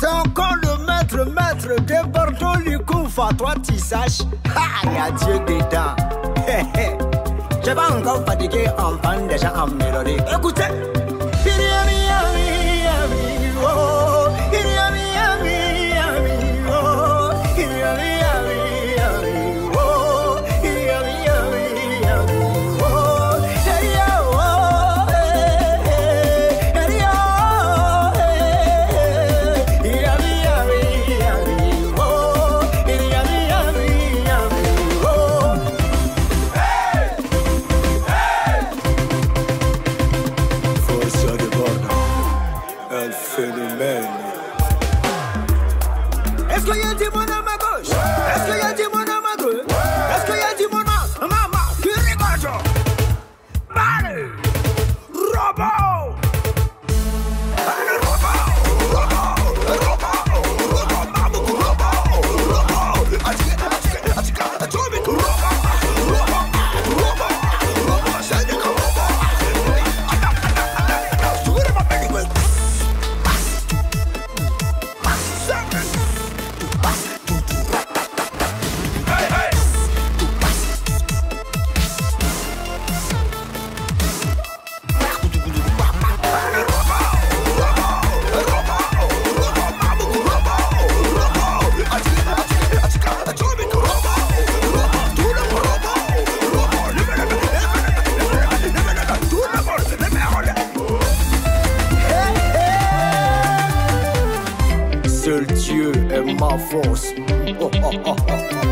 C'est encore le maître des Bordeaux Lucouf. Toi, tu saches, il y a Dieu dedans. Je vais encore fatiguer en fan déjà en mélodie. Écoutez. Seul Dieu est ma force. Oh, oh, oh, oh.